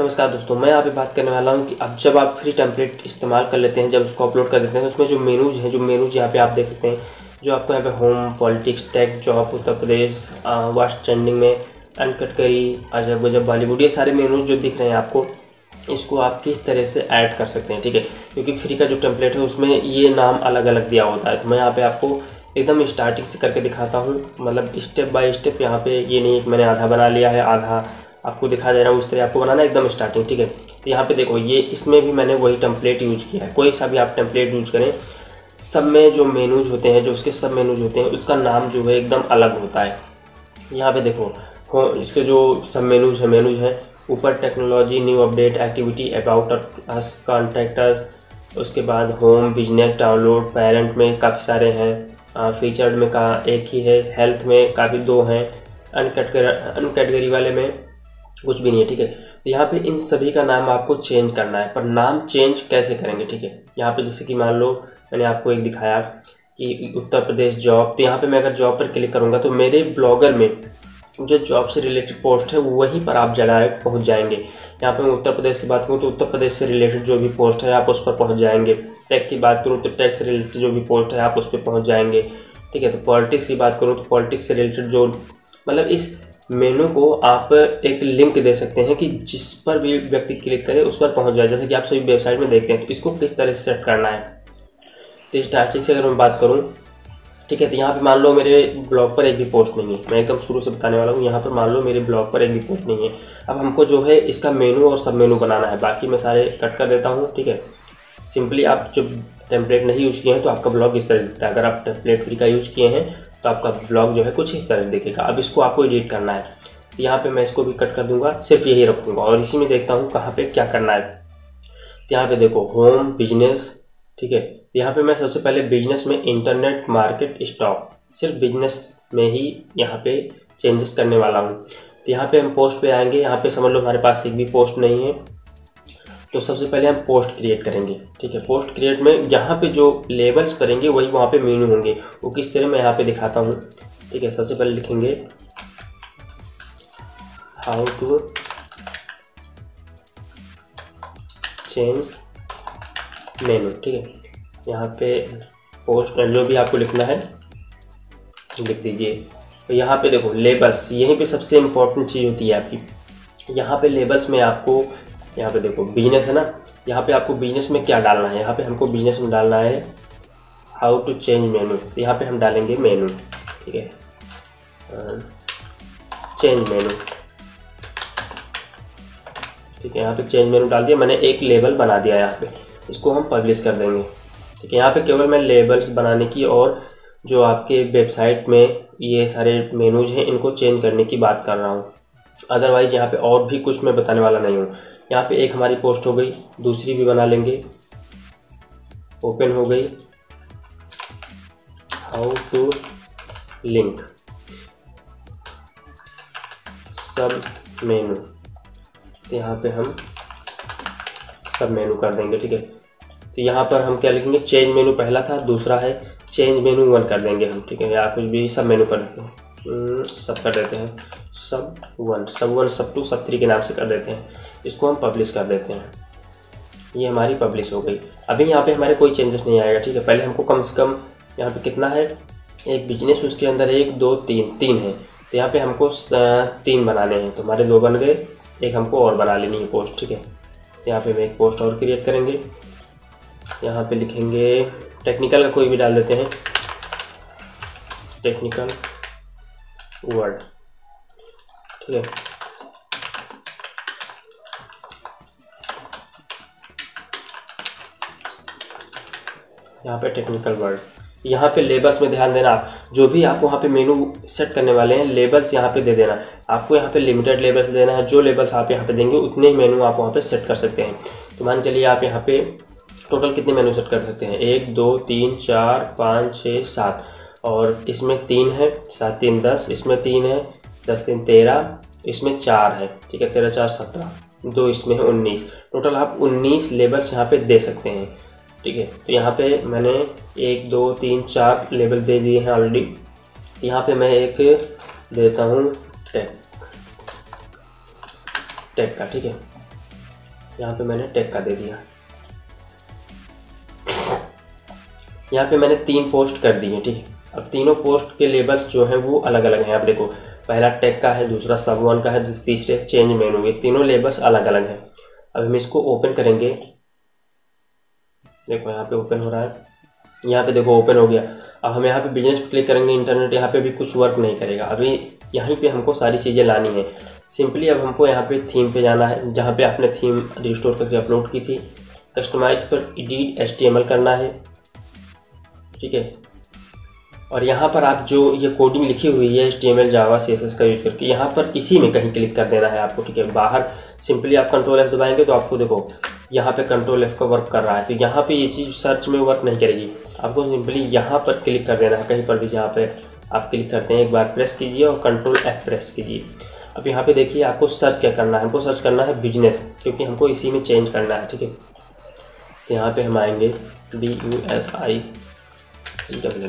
नमस्कार दोस्तों, मैं यहाँ पे बात करने वाला हूँ कि अब जब आप फ्री टेम्पलेट इस्तेमाल कर लेते हैं, जब उसको अपलोड कर देते हैं तो उसमें जो मेनूज हैं, जो मेनूज यहाँ पे आप देख सकते हैं, जो आपको यहाँ पे home, politics, tech, job, Uttar Pradesh, वास्ट ट्रेंडिंग में, अनकट करी, अजब गजब, बॉलीवुड, ये सारे मेनूज जो दिख रहे हैं आपको, इसको आप किस तरह से ऐड कर सकते हैं। ठीक है, क्योंकि फ्री का जो टेम्पलेट है उसमें ये नाम अलग अलग दिया होता है। तो मैं यहाँ पर आपको एकदम स्टार्टिंग से करके दिखाता हूँ, मतलब स्टेप बाय स्टेप। यहाँ पर ये नहीं मैंने आधा बना लिया है, आधा आपको दिखा दे रहा हूँ, उस तरह आपको बनाना एकदम स्टार्टिंग। ठीक है, तो यहाँ पे देखो, ये इसमें भी मैंने वही टेम्पलेट यूज़ किया है। कोई सा भी आप टेम्पलेट यूज़ करें, सब में जो मेनूज होते हैं, जो उसके सब मेनूज होते हैं, उसका नाम जो है एकदम अलग होता है। यहाँ पे देखो हो, इसके जो सब मेनूज है, ऊपर technology, new update, activity, about us, contacts, उसके बाद होम, बिजनेस, डाउनलोड, पेरेंट में काफ़ी सारे हैं, फीचर्ड में का एक ही है, हेल्थ में काफ़ी दो हैं, अनकैटेगरी वाले में कुछ भी नहीं है। ठीक है, तो यहाँ पे इन सभी का नाम आपको चेंज करना है, पर नाम चेंज कैसे करेंगे। ठीक है, यहाँ पे जैसे कि मान लो मैंने आपको एक दिखाया कि उत्तर प्रदेश जॉब, तो यहाँ पे मैं अगर जॉब पर क्लिक करूँगा तो मेरे ब्लॉगर में जो जॉब से रिलेटेड पोस्ट है वहीं पर आप डायरेक्ट पहुँच जाएंगे। यहाँ पर मैं उत्तर प्रदेश की बात करूँ तो उत्तर प्रदेश से रिलेटेड जो भी पोस्ट है आप उस पर पहुँच जाएंगे। टैग की बात करूँ तो टैग से रिलेटेड जो भी पोस्ट है आप उस पर पहुँच जाएंगे। ठीक है, तो पॉलिटिक्स की बात करूँ तो पॉलिटिक्स से रिलेटेड जो, मतलब इस मेनू को आप एक लिंक दे सकते हैं कि जिस पर भी व्यक्ति क्लिक करे उस पर पहुंच जाए, जैसे कि आप सभी वेबसाइट में देखते हैं। तो इसको किस तरह से सेट करना है, तो स्टार्टिंग से अगर मैं बात करूं, ठीक है, तो यहाँ पे मान लो मेरे ब्लॉग पर एक भी पोस्ट नहीं है, मैं एकदम शुरू से बताने वाला हूँ। यहाँ पर मान लो मेरे ब्लॉग पर एक भी पोस्ट नहीं है। अब हमको जो है इसका मेनू और सब मेनू बनाना है, बाकी मैं सारे कट कर देता हूँ। ठीक है, सिंपली आप जो टेम्पलेट नहीं यूज़ किए हैं तो आपका ब्लॉग इस तरह दिखता है। अगर आप टेम्पलेट फ्री का यूज़ किए हैं तो आपका ब्लॉग जो है कुछ इस तरह दिखेगा। अब इसको आपको एडिट करना है, यहाँ पे मैं इसको भी कट कर दूंगा, सिर्फ यही रखूँगा और इसी में देखता हूँ कहाँ पे क्या करना है। यहाँ पे देखो होम, बिजनेस, ठीक है, यहाँ पे मैं सबसे पहले बिजनेस में इंटरनेट, मार्केट, स्टॉक, सिर्फ बिजनेस में ही यहाँ पर चेंजेस करने वाला हूँ। तो यहाँ पर हम पोस्ट पर आएँगे, यहाँ पर समझ लो हमारे पास एक भी पोस्ट नहीं है, तो सबसे पहले हम पोस्ट क्रिएट करेंगे। ठीक है, पोस्ट क्रिएट में यहाँ पे जो लेबल्स करेंगे वही वहाँ पे मेनू होंगे, वो किस तरह मैं यहाँ पे दिखाता हूँ। ठीक है, सबसे पहले लिखेंगे हाउ टू चेंज मेनू। ठीक है, यहाँ पे पोस्ट जो भी आपको लिखना है लिख दीजिए। तो यहाँ पे देखो लेबल्स, यहीं पे सबसे इम्पोर्टेंट चीज़ होती है आपकी। यहाँ पे लेबल्स में आपको, यहाँ पे देखो बिजनेस है ना, यहाँ पे आपको बिजनेस में क्या डालना है, यहाँ पे हमको बिजनेस में डालना है हाउ टू चेंज मेनू। यहाँ पे हम डालेंगे मेनू, ठीक है, चेंज मेनू। ठीक है, यहाँ पे चेंज मेनू डाल दिया मैंने, एक लेबल बना दिया यहाँ पे, इसको हम पब्लिश कर देंगे। ठीक है, यहाँ पे केवल मैं लेबल्स बनाने की और जो आपके वेबसाइट में ये सारे मेनूज हैं इनको चेंज करने की बात कर रहा हूँ, अदरवाइज यहाँ पे और भी कुछ मैं बताने वाला नहीं हूँ। यहाँ पे एक हमारी पोस्ट हो गई, दूसरी भी बना लेंगे, ओपन हो गई, हाउ टू लिंक सब मेनू। तो यहाँ पे हम सब मेनू कर देंगे। ठीक है, तो यहाँ पर हम क्या लिखेंगे, चेंज मेनू पहला था, दूसरा है चेंज मेनू वन कर देंगे हम। ठीक है, या कुछ भी सब मेनू कर देते हैं, सब कर देते हैं, सब वन, सब टू, सब थ्री के नाम से कर देते हैं। इसको हम पब्लिश कर देते हैं, ये हमारी पब्लिश हो गई। अभी यहाँ पे हमारे कोई चेंजेस नहीं आएगा। ठीक है, पहले हमको कम से कम यहाँ पे कितना है, एक बिजनेस, उसके अंदर एक, दो, तीन है, तो यहाँ पे हमको तीन बनाने हैं, तो हमारे दो बन गए, एक हमको और बना लेनी है पोस्ट। ठीक है, यहाँ पर हम एक पोस्ट और क्रिएट करेंगे, यहाँ पर लिखेंगे टेक्निकल का कोई भी डाल देते हैं, टेक्निकल वर्ड। ठीक है, यहाँ पे टेक्निकल वर्ड। यहाँ पे लेबल्स में ध्यान देना, आप जो भी आप वहाँ पे मेनू सेट करने वाले हैं लेबल्स यहाँ पे दे देना, आपको यहाँ पे लिमिटेड लेबल्स देना है। जो लेबल्स आप यहाँ पे देंगे उतने ही मेनू आप वहाँ पे सेट कर सकते हैं। तो मान चलिए आप यहाँ पे टोटल कितने मेनू सेट कर सकते हैं, 1 2 3 4 5 6 7, और इसमें 3 है, 7 3 10, इसमें 3 है, 10 3 13, इसमें 4 है। ठीक है, 13 4 17, 2 इसमें है, 19, टोटल आप 19 लेबल्स यहाँ पे दे सकते हैं। ठीक है, तो यहाँ पे मैंने 1 2 3 4 लेबल दे दिए हैं ऑलरेडी। यहाँ पे मैं एक देता हूँ टैग का। ठीक है, यहाँ पे मैंने टैग का दे दिया। यहाँ पे मैंने 3 पोस्ट कर दिए, ठीक है। अब तीनों पोस्ट के लेबल्स जो हैं वो अलग अलग हैं। आप देखो, पहला टैग का है, दूसरा सब वन का है, तीसरे चेंज मेनू, ये तीनों लेबल्स अलग अलग हैं। अब हम इसको ओपन करेंगे। देखो यहाँ पे ओपन हो रहा है, यहाँ पे देखो ओपन हो गया। अब हम यहाँ पे बिजनेस पे क्लिक करेंगे, इंटरनेट यहाँ पे भी कुछ वर्क नहीं करेगा। अभी यहीं पे हमको सारी चीज़ें लानी है। सिंपली अब हमको यहाँ पे थीम पे जाना है, जहाँ पे आपने थीम रिस्टोर करके अपलोड की थी। कस्टमाइज पर एडिट HTML करना है, ठीक है। और यहाँ पर आप जो ये कोडिंग लिखी हुई है HTML जावा CSS का यूज़ करके, यहाँ पर इसी में कहीं क्लिक कर देना है आपको, ठीक है। बाहर सिंपली आप Ctrl F दबाएंगे तो आपको देखो यहाँ पे Ctrl F का वर्क कर रहा है, तो यहाँ पे ये चीज़ सर्च में वर्क नहीं करेगी। आपको सिंपली यहाँ पर क्लिक कर देना है, कहीं पर भी जहाँ पे आप क्लिक करते हैं एक बार प्रेस कीजिए और Ctrl F प्रेस कीजिए। अब यहाँ पर देखिए आपको सर्च क्या करना है, हमको सर्च करना है बिजनेस, क्योंकि हमको इसी में चेंज करना है, ठीक है। तो यहाँ पर हम आएँगे BUSI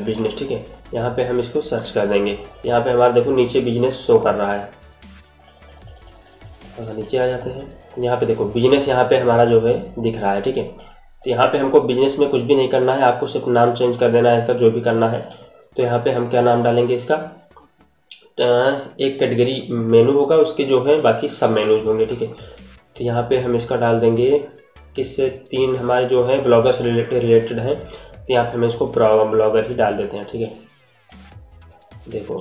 बिजनेस, ठीक है। यहाँ पे हम इसको सर्च कर देंगे। यहाँ पे हमारा देखो नीचे बिजनेस शो कर रहा है, थोड़ा नीचे आ जाते हैं। यहाँ पे देखो बिजनेस यहाँ पे हमारा जो है दिख रहा है, ठीक है। तो यहाँ पे हमको बिजनेस में कुछ भी नहीं करना है, आपको सिर्फ नाम चेंज कर देना है इसका, जो भी करना है। तो यहाँ पे हम क्या नाम डालेंगे इसका, एक कैटेगरी मेनू होगा, उसके जो है बाकी सब मेनूज होंगे, ठीक है। तो यहाँ पर हम इसका डाल देंगे, किससे 3 हमारे जो है ब्लॉगर से रिलेटेड हैं, तो यहाँ पर हम इसको ब्लॉगर ही डाल देते हैं, ठीक है। देखो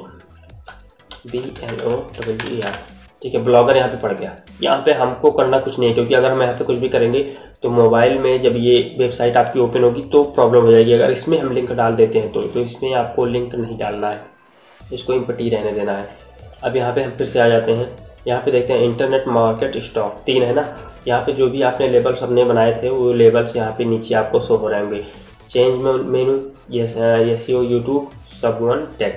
BLOGER, ठीक है, ब्लॉगर यहाँ पे पड़ गया। यहाँ पे हमको करना कुछ नहीं है, क्योंकि अगर हम यहाँ पे कुछ भी करेंगे तो मोबाइल में जब ये वेबसाइट आपकी ओपन होगी तो प्रॉब्लम हो जाएगी। अगर इसमें हम लिंक डाल देते हैं तो इसमें आपको लिंक नहीं डालना है, इसको इम्पटी रहने देना है। अब यहाँ पर हम फिर से आ जाते हैं, यहाँ पे देखते हैं इंटरनेट मार्केट स्टॉक 3 है ना। यहाँ पे जो भी आपने लेबल्स अपने बनाए थे वो लेबल्स यहाँ पे नीचे आपको शो हो रहे होंगे। चेंज मेनू, SEO, यूट्यूब, सब वन, टैग।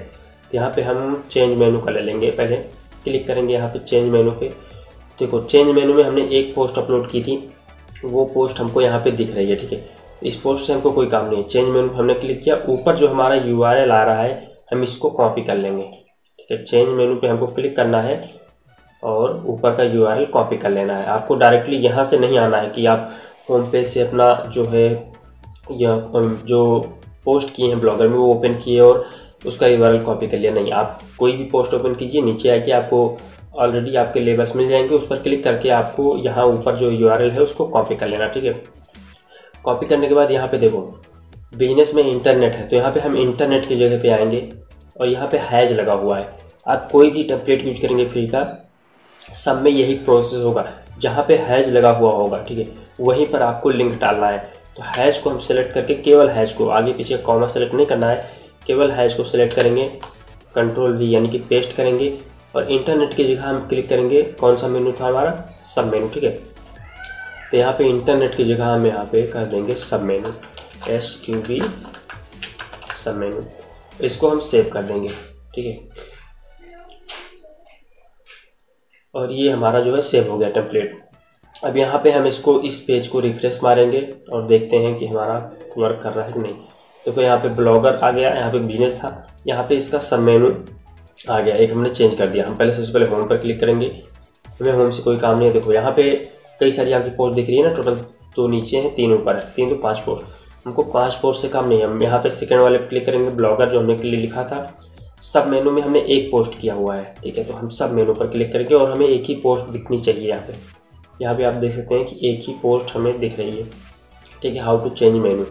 तो यहाँ पे हम चेंज मेनू का ले लेंगे, पहले क्लिक करेंगे यहाँ पे चेंज मेनू पे। देखो चेंज मेनू में हमने एक पोस्ट अपलोड की थी, वो पोस्ट हमको यहाँ पे दिख रही है, ठीक है। इस पोस्ट से हमको कोई काम नहीं है। चेंज मेनू हमने क्लिक किया, ऊपर जो हमारा URL आ रहा है हम इसको कॉपी कर लेंगे, ठीक है। चेंज मेनू पर हमको क्लिक करना है और ऊपर का URL कॉपी कर लेना है। आपको डायरेक्टली यहाँ से नहीं आना है कि आप होम पेज से अपना जो है या जो पोस्ट किए हैं ब्लॉगर में वो ओपन किए और उसका URL कॉपी कर लिया। नहीं, आप कोई भी पोस्ट ओपन कीजिए, नीचे आके आपको ऑलरेडी आपके लेबल्स मिल जाएंगे, उस पर क्लिक करके आपको यहाँ ऊपर जो URL है उसको कॉपी कर लेना, ठीक है। कॉपी करने के बाद यहाँ पे देखो बिजनेस में इंटरनेट है, तो यहाँ पे हम इंटरनेट की जगह पे आएंगे और यहाँ पे हैज लगा हुआ है। आप कोई भी टेम्पलेट यूज करेंगे फ्री का, सब में यही प्रोसेस होगा। जहाँ पे हैज लगा हुआ होगा, ठीक है, वहीं पर आपको लिंक डालना है। तो हैश को हम सेलेक्ट करके, केवल हैश को, आगे पीछे कॉमा सेलेक्ट नहीं करना है, केवल हैश को सेलेक्ट करेंगे, Ctrl V यानी कि पेस्ट करेंगे और इंटरनेट की जगह हम क्लिक करेंगे। कौन सा मेनू था हमारा? सब मेनू, ठीक है। तो यहाँ पे इंटरनेट की जगह हम यहाँ पे कर देंगे सब मेनू, SQB सब मेनू। इसको हम सेव कर देंगे, ठीक है। और ये हमारा जो है सेव हो गया टेम्पलेट। अब यहाँ पे हम इसको, इस पेज को रिफ्रेश मारेंगे और देखते हैं कि हमारा वर्क कर रहा है कि नहीं। देखो यहाँ पे ब्लॉगर आ गया, यहाँ पे बिजनेस था, यहाँ पे इसका सब मेनू आ गया, एक हमने चेंज कर दिया। हम पहले सबसे पहले होम पर क्लिक करेंगे, हमें होम से कोई काम नहीं है। देखो यहाँ पे कई सारी आपकी पोस्ट दिख रही है ना, टोटल 2 नीचे हैं, 3 ऊपर है, 3 तो 5 पोस्ट। हमको 5 पोस्ट से काम नहीं है। हम यहाँ पर सेकेंड वाले पर क्लिक करेंगे, ब्लॉगर जो हमने क्लिक लिखा था, सब मेनू में हमने एक पोस्ट किया हुआ है, ठीक है। तो हम सब मेनू पर क्लिक करेंगे और हमें एक ही पोस्ट दिखनी चाहिए। यहाँ पर आप देख सकते हैं कि एक ही पोस्ट हमें दिख रही है, ठीक है। How to change menu.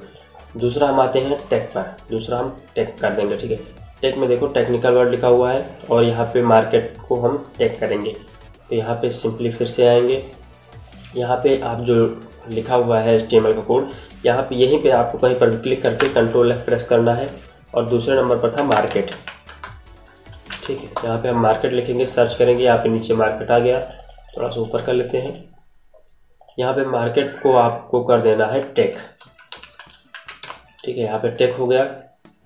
दूसरा हम आते हैं टैग पर, दूसरा हम टैग कर देंगे, ठीक है। टैग में देखो टेक्निकल वर्ड लिखा हुआ है और यहाँ पे मार्केट को हम टैग करेंगे। तो यहाँ पे सिंपली फिर से आएंगे, यहाँ पे आप जो लिखा हुआ है HTML का कोड, यहाँ पे यहीं पे आपको कहीं पर क्लिक करके Ctrl F प्रेस करना है और दूसरे नंबर पर था मार्केट, ठीक है। यहाँ पर हम मार्केट लिखेंगे, सर्च करेंगे, यहाँ पर नीचे मार्केट आ गया। थोड़ा सा ऊपर कर लेते हैं, यहाँ पे मार्केट को आपको कर देना है टैग, ठीक है। यहाँ पे टैग हो गया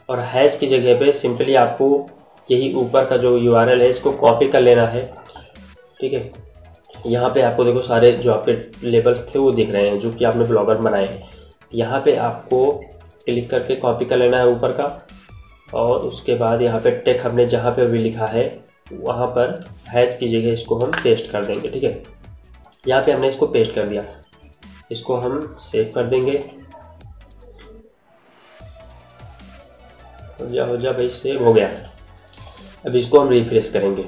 और हैश की जगह पे सिंपली आपको यही ऊपर का जो URL है इसको कॉपी कर लेना है, ठीक है। यहाँ पे आपको देखो सारे जो आपके लेबल्स थे वो दिख रहे हैं जो कि आपने ब्लॉगर बनाए हैं। यहाँ पे आपको क्लिक करके कॉपी कर लेना है ऊपर का और उसके बाद यहाँ पे टैग हमने जहाँ पे भी लिखा है वहाँ पर हैश की जगह इसको हम पेस्ट कर देंगे, ठीक है। यहाँ पे हमने इसको पेस्ट कर दिया। इसको हम सेव कर देंगे। हो जा भाई, सेव हो गया। अब इसको हम रिफ्रेश करेंगे,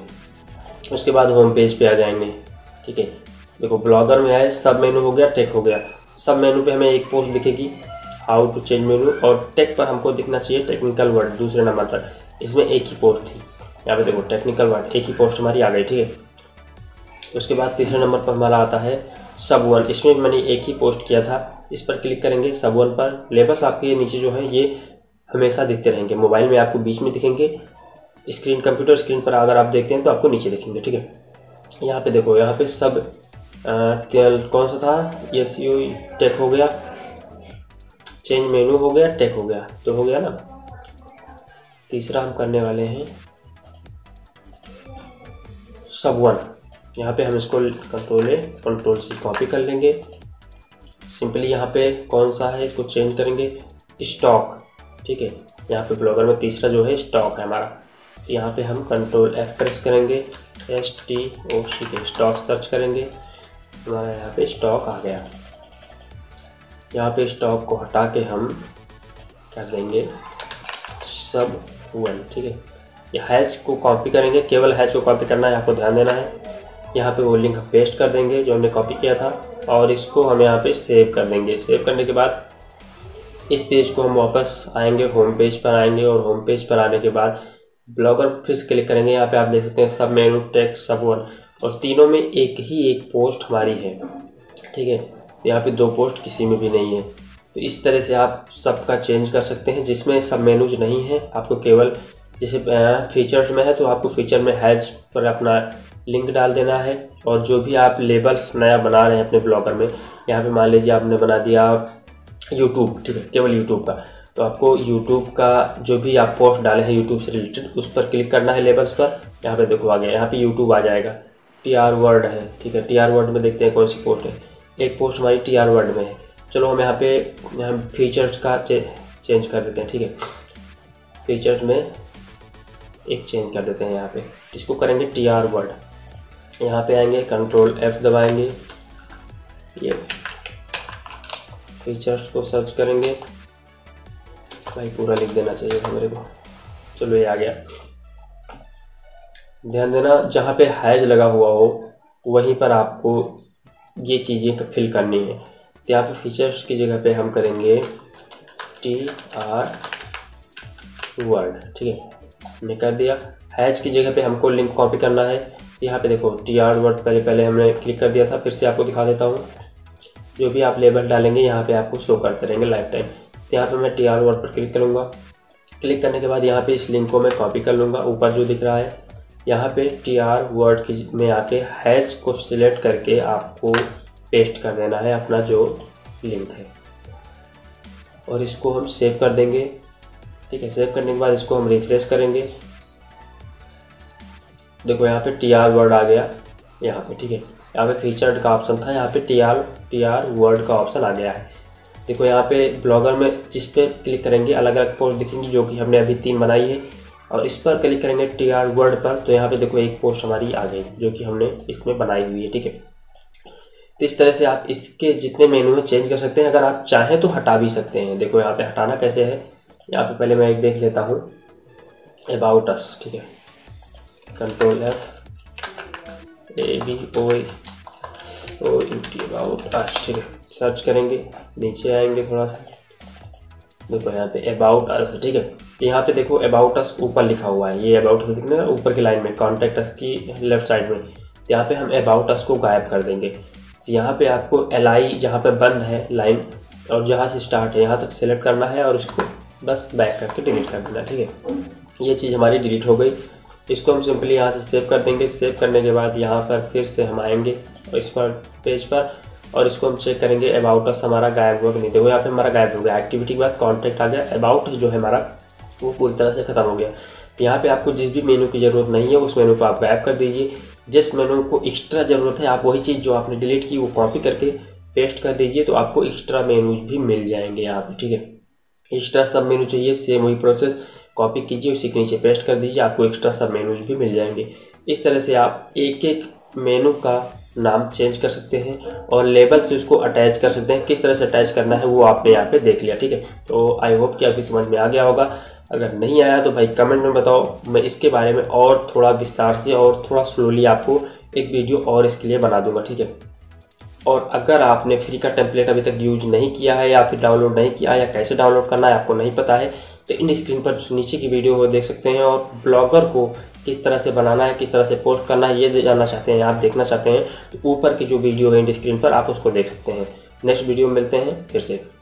उसके बाद होम पेज पे आ जाएंगे। ठीक है, देखो ब्लॉगर में है, सब मेनू हो गया, टेक हो गया। सब मेनू पे हमें एक पोस्ट दिखेगी, हाउ टू चेंज मेनू, और टेक पर हमको दिखना चाहिए टेक्निकल वर्ड दूसरे नंबर पर। इसमें एक ही पोस्ट थी, यहाँ पे देखो टेक्निकल वर्ड, एक ही पोस्ट हमारी आ गई। ठीक है, उसके बाद तीसरे नंबर पर हमारा आता है सब वन। इसमें मैंने एक ही पोस्ट किया था, इस पर क्लिक करेंगे सब वन पर। लेबल्स आपके नीचे जो है ये हमेशा दिखते रहेंगे, मोबाइल में आपको बीच में दिखेंगे, स्क्रीन कंप्यूटर स्क्रीन पर अगर आप देखते हैं तो आपको नीचे दिखेंगे। ठीक है, यहाँ पे देखो, यहाँ पे सब कौन सा था, एस यू टेक हो गया, चेंज मेनू हो गया, टेक हो गया, तो हो गया ना। तीसरा हम करने वाले हैं सब वन। यहाँ पे हम इसको कंट्रोल सी कॉपी कर लेंगे। सिंपली यहाँ पे कौन सा है इसको चेंज करेंगे, स्टॉक। ठीक है, यहाँ पे ब्लॉगर में तीसरा जो है स्टॉक है हमारा। यहाँ पे हम कंट्रोल F प्रेस करेंगे, STOC के स्टॉक सर्च करेंगे। हमारा यहाँ पे स्टॉक आ गया। यहाँ पे स्टॉक को हटा के हम कर देंगे सब वन। ठीक है, ये हैश को कॉपी करेंगे, केवल हैश को कॉपी करना है, आपको ध्यान देना है। यहाँ पे वो लिंक पेस्ट कर देंगे जो हमने कॉपी किया था, और इसको हम यहाँ पे सेव कर देंगे। सेव करने के बाद इस पेज को हम वापस आएंगे, होम पेज पर आएंगे, और होम पेज पर आने के बाद ब्लॉगर फिर से क्लिक करेंगे। यहाँ पे आप देख सकते हैं सब मेनू, टेक, सब वन, और तीनों में एक पोस्ट हमारी है। ठीक है, यहाँ पे दो पोस्ट किसी में भी नहीं है। तो इस तरह से आप सबका चेंज कर सकते हैं। जिसमें सब मेनूज नहीं है, आपको केवल जैसे फीचर्स में है तो आपको फीचर में हैश पर अपना लिंक डाल देना है। और जो भी आप लेबल्स नया बना रहे हैं अपने ब्लॉगर में, यहाँ पर मान लीजिए आपने बना दिया यूट्यूब। ठीक है, केवल यूट्यूब का, तो आपको YouTube का जो भी आप पोस्ट डाले हैं YouTube से रिलेटेड, उस पर क्लिक करना है लेबल्स पर। यहाँ पे देखो आ गया, यहाँ पे YouTube आ जाएगा। TR वर्ड है, ठीक है, TR वर्ड में देखते हैं कौन सी पोस्ट है। एक पोस्ट हमारी TR वर्ड में है। चलो हम यहाँ पे फीचर्स का चेंज कर देते हैं। ठीक है, फीचर्स में एक चेंज कर देते हैं। यहाँ पे इसको करेंगे TR वर्ड। यहाँ पर आएँगे, कंट्रोल F दबाएँगे, ये फीचर्स को सर्च करेंगे। भाई पूरा लिख देना चाहिए मेरे को। चलो ये आ गया। ध्यान देना, जहाँ पे हैश लगा हुआ हो वहीं पर आपको ये चीज़ें फिल करनी है। तो यहाँ पे फीचर्स की जगह पे हम करेंगे TR वर्ड। ठीक है, हमने कर दिया। हैश की जगह पे हमको लिंक कॉपी करना है। यहाँ पे देखो TR वर्ड पहले हमने क्लिक कर दिया था। फिर से आपको दिखा देता हूँ, जो भी आप लेबल डालेंगे यहाँ पे आपको शो करते रहेंगे लाइफ टाइम। यहाँ पे मैं TR वर्ड पर क्लिक करूँगा। क्लिक करने के बाद यहाँ पे इस लिंक को मैं कॉपी कर लूँगा, ऊपर जो दिख रहा है। यहाँ पे TR वर्ड की में आके हैश को सिलेक्ट करके आपको पेस्ट कर देना है अपना जो लिंक है, और इसको हम सेव कर देंगे। ठीक है, सेव करने के बाद इसको हम रिफ्रेश करेंगे। देखो यहाँ पे TR वर्ड आ गया यहाँ पे। ठीक है, यहाँ पे फीचर का ऑप्शन था, यहाँ पे TR वर्ड का ऑप्शन आ गया है। देखो यहाँ पे ब्लॉगर में जिस पे क्लिक करेंगे अलग अलग पोस्ट दिखेंगी, जो कि हमने अभी 3 बनाई है। और इस पर क्लिक करेंगे TR वर्ड पर, तो यहाँ पे देखो एक पोस्ट हमारी आ गई जो कि हमने इसमें बनाई हुई है। ठीक है, तो इस तरह से आप इसके जितने मेनू में चेंज कर सकते हैं। अगर आप चाहें तो हटा भी सकते हैं। देखो यहाँ पे हटाना कैसे है। यहाँ पे पहले मैं एक देख लेता हूँ, अबाउट अस। ठीक है, कंट्रोल F, अबाउट अस। ठीक है, सर्च करेंगे, नीचे आएंगे थोड़ा सा, देखो यहाँ पे अबाउट अस। ठीक है, यहाँ पे देखो अबाउट अस ऊपर लिखा हुआ है। ये अबाउट अस दिखने का ऊपर की लाइन में, कॉन्टैक्ट अस की लेफ्ट साइड में। यहाँ पे हम अबाउट अस को गायब कर देंगे। यहाँ पे आपको LI जहाँ पे बंद है लाइन, और जहाँ से स्टार्ट है यहाँ तक सेलेक्ट करना है, और इसको बस बैक करके डिलीट कर देना। ठीक है, ये चीज़ हमारी डिलीट हो गई। इसको हम सिंपली यहाँ से सेव कर देंगे। सेव करने के बाद यहाँ पर फिर से हम आएँगे इस पर पेज पर, और इसको हम चेक करेंगे अबाउट अस हमारा गायब हुआ कि नहीं। देखो यहाँ पे हमारा गायब हो गया। एक्टिविटी के बाद कॉन्टैक्ट आ गया, अबाउट जो है हमारा वो पूरी तरह से ख़त्म हो गया। यहाँ पे आपको जिस भी मेनू की ज़रूरत नहीं है उस मेनू को आप गायब कर दीजिए। जिस मेनू को एक्स्ट्रा ज़रूरत है, आप वही चीज़ जो आपने डिलीट की वो कॉपी करके पेस्ट कर दीजिए, तो आपको एक्स्ट्रा मेनूज भी मिल जाएंगे यहाँ पर। ठीक है, एक्स्ट्रा सब मेनू चाहिए, सेम वही प्रोसेस कॉपी कीजिए, उसी के नीचे पेस्ट कर दीजिए, आपको एक्स्ट्रा सब मेनूज भी मिल जाएंगे। इस तरह से आप एक मेनू का नाम चेंज कर सकते हैं और लेबल से उसको अटैच कर सकते हैं। किस तरह से अटैच करना है वो आपने यहाँ पे देख लिया। ठीक है, तो आई होप कि आपकी समझ में आ गया होगा। अगर नहीं आया तो भाई कमेंट में बताओ, मैं इसके बारे में और थोड़ा विस्तार से और थोड़ा स्लोली आपको एक वीडियो और इसके लिए बना दूंगा। ठीक है, और अगर आपने फ्री का टेम्पलेट अभी तक यूज नहीं किया है या फिर डाउनलोड नहीं किया या कैसे डाउनलोड करना है आपको नहीं पता है तो इन स्क्रीन पर नीचे की वीडियो को देख सकते हैं। और ब्लॉगर को किस तरह से बनाना है, किस तरह से पोस्ट करना है ये जानना चाहते हैं, आप देखना चाहते हैं तो ऊपर की जो वीडियो है इन स्क्रीन पर आप उसको देख सकते हैं। नेक्स्ट वीडियो में मिलते हैं फिर से।